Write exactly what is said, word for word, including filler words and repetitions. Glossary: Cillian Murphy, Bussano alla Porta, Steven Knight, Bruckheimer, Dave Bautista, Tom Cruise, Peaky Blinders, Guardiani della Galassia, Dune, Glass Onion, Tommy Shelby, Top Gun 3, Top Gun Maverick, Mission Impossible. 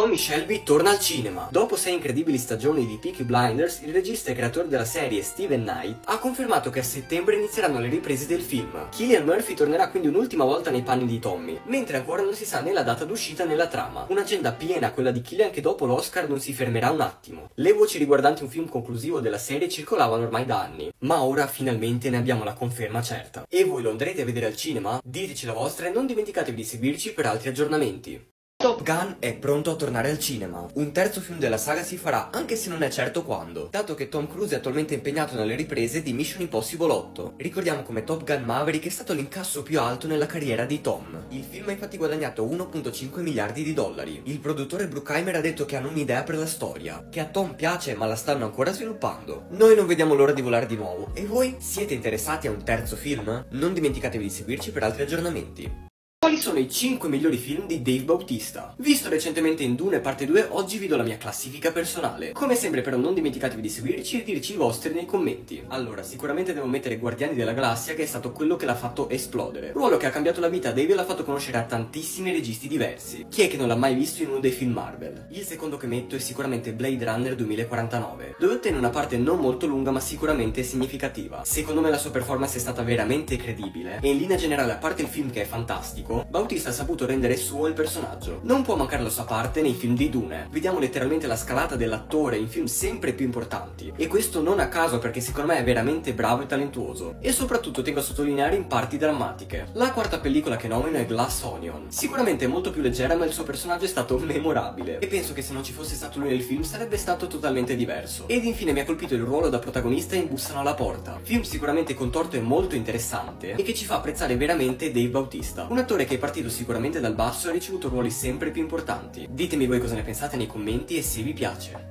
Tommy Shelby torna al cinema. Dopo sei incredibili stagioni di Peaky Blinders, il regista e creatore della serie, Steven Knight, ha confermato che a settembre inizieranno le riprese del film. Cillian Murphy tornerà quindi un'ultima volta nei panni di Tommy, mentre ancora non si sa né la data d'uscita né la trama. Un'agenda piena, quella di Cillian, che dopo l'Oscar non si fermerà un attimo. Le voci riguardanti un film conclusivo della serie circolavano ormai da anni, ma ora finalmente ne abbiamo la conferma certa. E voi lo andrete a vedere al cinema? Diteci la vostra e non dimenticatevi di seguirci per altri aggiornamenti. Top Gun è pronto a tornare al cinema. Un terzo film della saga si farà, anche se non è certo quando, dato che Tom Cruise è attualmente impegnato nelle riprese di Mission Impossible otto. Ricordiamo come Top Gun Maverick è stato l'incasso più alto nella carriera di Tom. Il film ha infatti guadagnato uno virgola cinque miliardi di dollari. Il produttore Bruckheimer ha detto che hanno un'idea per la storia, che a Tom piace ma la stanno ancora sviluppando. Noi non vediamo l'ora di volare di nuovo. E voi? Siete interessati a un terzo film? Non dimenticatevi di seguirci per altri aggiornamenti. Quali sono i cinque migliori film di Dave Bautista? Visto recentemente in Dune parte due, oggi vi do la mia classifica personale. Come sempre però non dimenticatevi di seguirci e dirci i vostri nei commenti. Allora, sicuramente devo mettere Guardiani della Galassia, che è stato quello che l'ha fatto esplodere. Ruolo che ha cambiato la vita a Dave e l'ha fatto conoscere a tantissimi registi diversi. Chi è che non l'ha mai visto in uno dei film Marvel? Il secondo che metto è sicuramente Blade Runner duemilaquarantanove, dove ottiene una parte non molto lunga ma sicuramente significativa. Secondo me la sua performance è stata veramente credibile e in linea generale, a parte il film che è fantastico, Bautista ha saputo rendere suo il personaggio. Non può mancare la sua parte nei film di Dune. Vediamo letteralmente la scalata dell'attore in film sempre più importanti, e questo non a caso, perché secondo me è veramente bravo e talentuoso, e soprattutto tengo a sottolineare in parti drammatiche. La quarta pellicola che nomino è Glass Onion. Sicuramente è molto più leggera, ma il suo personaggio è stato memorabile e penso che se non ci fosse stato lui nel film sarebbe stato totalmente diverso. Ed infine mi ha colpito il ruolo da protagonista in Bussano alla Porta, film sicuramente contorto e molto interessante e che ci fa apprezzare veramente Dave Bautista, un attore che è partito sicuramente dal basso e ha ricevuto ruoli sempre più importanti. Ditemi voi cosa ne pensate nei commenti e se vi piace.